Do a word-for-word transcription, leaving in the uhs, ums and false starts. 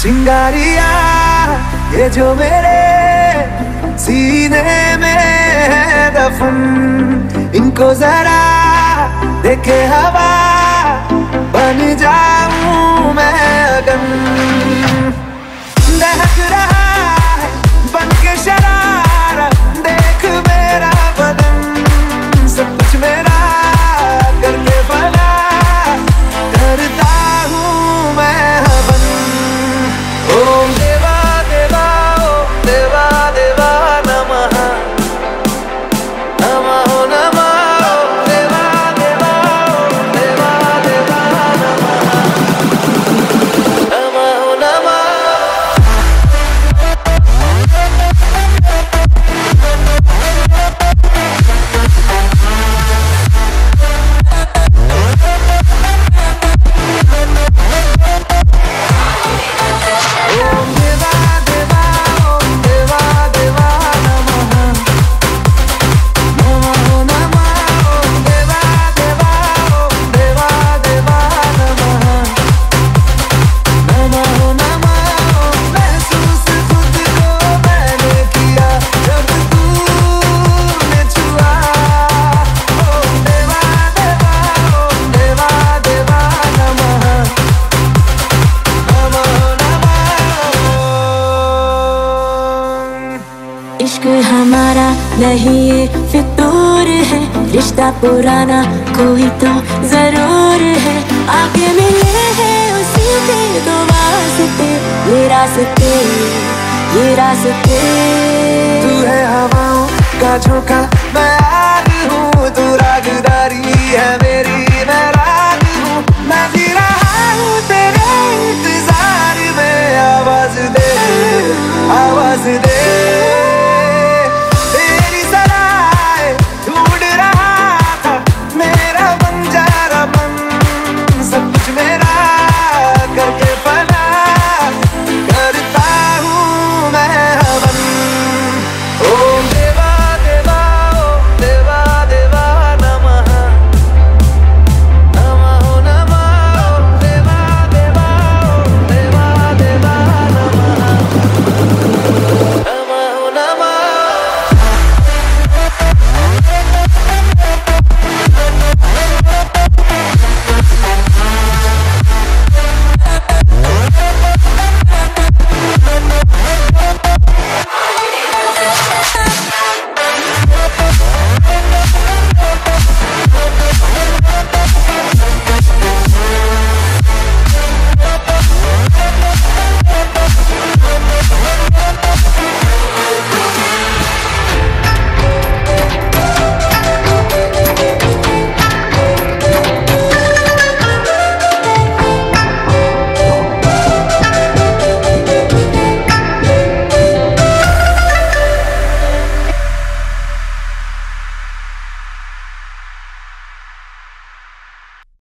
चिंगारिया ये जो मेरे सीने में है दफन, इनको जरा देखे हवा बन जाऊं मैं अगन। दहक रहा है बनके शरारा, देख मेरा बदन, सब कुछ मेरा करके बना, करता हूँ मैं हवन। ओम देवा देवा ओम देवा देवा नमः नमः नमः। ओम देवा देवा ओम देवा देवा नमः नमः नमः। ओम देवा देवा ओम देवा देवा नमः नमः नमः। ओम देवा देवा ओम देवा देवा नमः नमः नमः। ओम महसूस खुद को मैंने किया जब तूने छुआ। ओम देवा देवा ओम देवा देवा नमः नमः नमः। इश्क हमारा नहीं ये फितूर है, रिश्ता पुराना कोई तो जरूर है। आगे मिले हैं उसी से दो वास्ते, ये रास्ते ये रास्ते। तू है हवाओं का झोंका, मैं आग हूँ, तू रागदारी है मेरी।